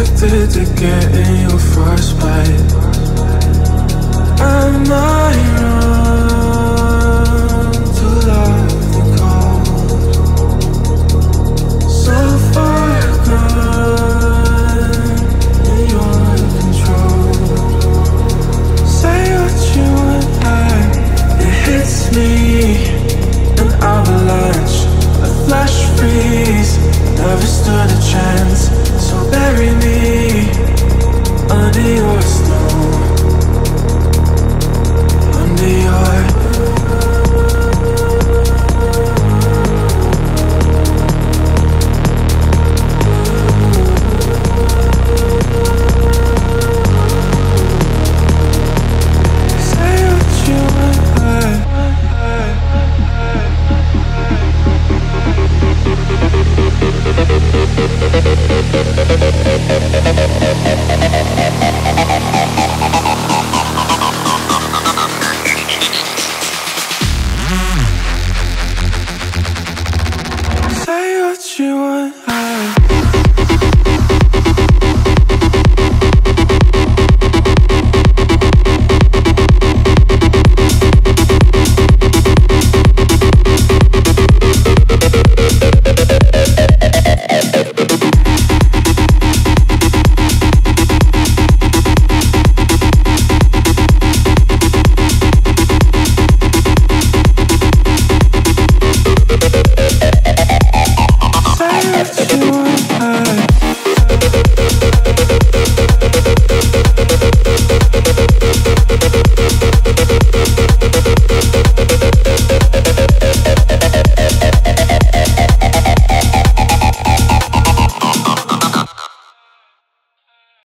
addicted to getting your first bite. I'm not wrong to love the cold. So far gone in your control. Say what you want, it hits me. An avalanche, a flash freeze. Never stood a chance. Bury me under your snow, under your. Say what you want. Say what you want.